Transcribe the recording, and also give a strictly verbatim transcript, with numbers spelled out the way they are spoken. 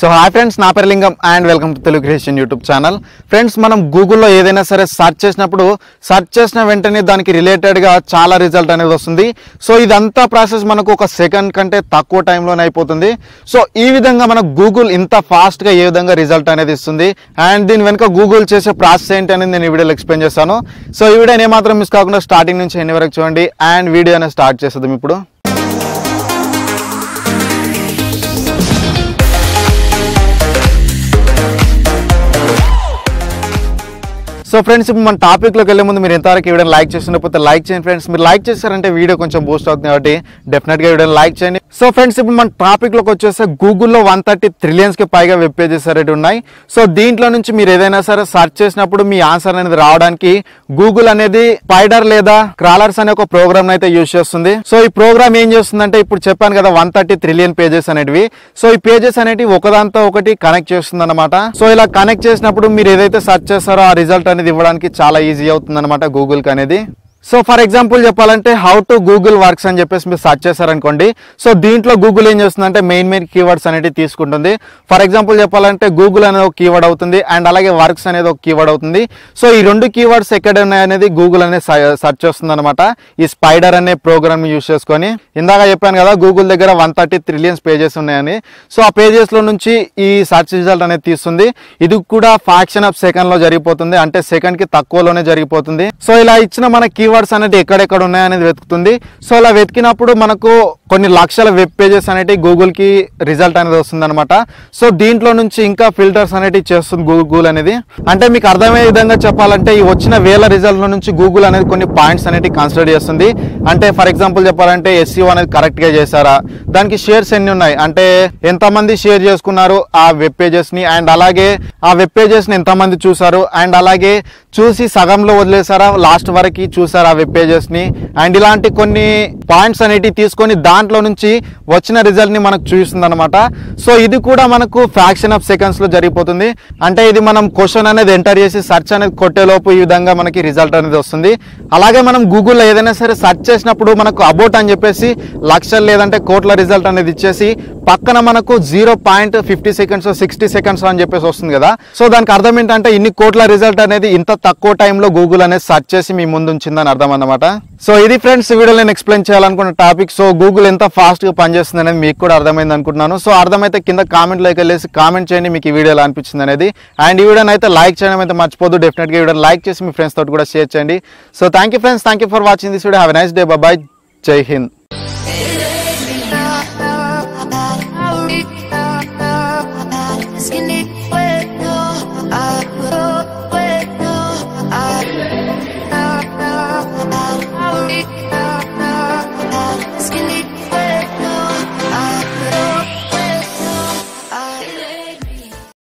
So hi friends, na peru Lingam and welcome to Telecration YouTube channel. Friends, manam Google lo edaina sare search chesinappudu search chesina ventane daniki related ga chaala result anedi vastundi. So idantha process manaku oka second kante takku time lone ayipotundi. So ee vidhanga mana Google inta fast ga ee vidhanga result anedi istundi and din venuka Google chese process enti anedi nenu ee video lo explain chestanu. So ee video ne matram miss kaakunda starting nunchi end varaku chudandi and video ne start chesedam ippudu. So friends, if you want topic like this, like this video, like this friends. If you like this video, boost out definitely like this. So friends, if you want topic like this, Google lo one hundred thirty trillions ke paiga web pages arete unnai. So deentlo nunchi meer edaina sare search chesinappudu mee answer anedi raavadaniki Google anedi spider leda crawlers ane oka program ni aithe use chestundi. So ee program em chestundante ippudu cheppanu kada one hundred thirty trillion pages anedivi. So ee pages anedi okadanta okati connect chestundannamata. So ila connect chesinappudu meer edaithe search chesaro aa result అనేది ఇవ్వడానికి చాలా easy అవుతుందన్నమాట Google కి అనేది. So for example చెప్పాలంటే how to Google works అని చెప్పేసి మీరు సెర్చ్ చేశారనుకోండి. సో దీంట్లో గూగుల్ ఏం చేస్తుందంటే మెయిన్ మెయిన్ కీవర్డ్స్ అనేవి తీసుకుంటుంది. ఫర్ ఎగ్జాంపుల్ చెప్పాలంటే గూగుల్ అనేది ఒక కీవర్డ్ అవుతుంది అండ్ అలాగే వర్క్స్ అనేది ఒక కీవర్డ్ అవుతుంది. సో ఈ రెండు కీవర్డ్స్ ఎక్కడ ఉన్నాయనేది గూగుల్ అనేది సెర్చ్ చేస్తుంది అనమాట ఈ స్పైడర్ అనే ప్రోగ్రామ్ యూజ్ చేసుకొని. ఇందాక చెప్పాను కదా గూగుల్ దగ్గర వన్ థర్టీ ట్రిలియన్స్ పేజెస్ ఉన్నాయని. సో ఆ పేజెస్లో నుంచి ఈ సెర్చ్ రిజల్ట్ అనేది తీస్తుంది. ఇది కూడా ఫ్రాక్షన్ ఆఫ్ సెకండ్లో జరిగిపోతుంది, అంటే సెకండ్కి తక్కువలోనే జరిగిపోతుంది. సో ఇలా ఇచ్చిన మన కీవర్డ్ అనేది ఎక్కడెక్కడ ఉన్నాయనేది వెతుకుతుంది. సో అలా వెతికినప్పుడు మనకు కొన్ని లక్షల వెబ్ పేజెస్ అనేవి గూగుల్ కి రిజల్ట్ అనేది వస్తుంది అనమాట. సో దీంట్లో నుంచి ఇంకా ఫిల్టర్స్ అనేవి చేస్తుంది గూగుల్ అనేది. అంటే మీకు అర్థమయ్యే విధంగా చెప్పాలంటే ఈ వచ్చిన వేల రిజల్ట్ నుంచి గూగుల్ అనేది కొన్ని పాయింట్స్ అనేవి కన్సిడర్ చేస్తుంది. అంటే ఫర్ ఎగ్జాంపుల్ చెప్పాలంటే ఎస్ఈఓ అనేది కరెక్ట్ గా చేశారా, దానికి షేర్స్ ఎన్ని ఉన్నాయి, అంటే ఎంతమంది షేర్ చేసుకున్నారు ఆ వెబ్ పేజెస్ ని, అండ్ అలాగే ఆ వెబ్ పేజెస్ ని ఎంతమంది చూసారు, అండ్ అలాగే చూసి సగంలో వదిలేసారా లాస్ట్ వరకు చూసారు వెబ్ పేజెస్ ని, అండ్ ఇలాంటి కొన్ని పాయింట్స్ అనేవి తీసుకొని దాంట్లో నుంచి వచ్చిన రిజల్ట్ ని మనకు చూపిస్తుంది అనమాట. సో ఇది కూడా మనకు ఫ్రాక్షన్ ఆఫ్ సెకండ్స్ లో జరిగిపోతుంది. అంటే ఇది మనం క్వశ్చన్ అనేది ఎంటర్ చేసి సెర్చ్ అనేది కొట్టేలోపు ఈ విధంగా మనకి రిజల్ట్ అనేది వస్తుంది. అలాగే మనం గూగుల్లో ఏదైనా సరే సెర్చ్ చేసినప్పుడు మనకు అబౌట్ అని చెప్పేసి లక్షలు లేదంటే కోట్ల రిజల్ట్ అనేది ఇచ్చేసి పక్కన మనకు zero point fifty seconds sixty seconds అని చెప్పేసి వస్తుంది కదా. సో దానికి అర్థం ఏంటంటే ఇన్ని కోట్ల రిజల్ట్ అనేది ఇంత తక్కువ టైంలో గూగుల్ అనేది సెర్చ్ చేసి మీ ముందు ఉంచిందని అర్థం అన్నమాట. సో ఇది ఫ్రెండ్స్ వీడియోలో నేను ఎక్స్ప్లెయిన్ చేయాలనుకున్న టాపిక్. సో గూగుల్ ఎంత ఫాస్ట్ గా పనిచేస్తుంది అనేది మీకు కూడా అర్థమైంది అనుకుంటున్నాను. సో అర్థమైతే కింద కామెంట్ లోకి వెళ్ళేసి కామెంట్ చేయండి మీకు ఈ వీడియో ఎలా అనిపించింది అనేది. అండ్ ఈ వీడియోని అయితే లైక్ చేయడం అయితే మర్చిపోదు, డెఫినెట్ గా వీడియో లైక్ చేసి మీ ఫ్రెండ్స్ తోటి కూడా షేర్ చేయండి. So thank you friends, thank you for watching this video. Have a nice day, bye, జై హింద్.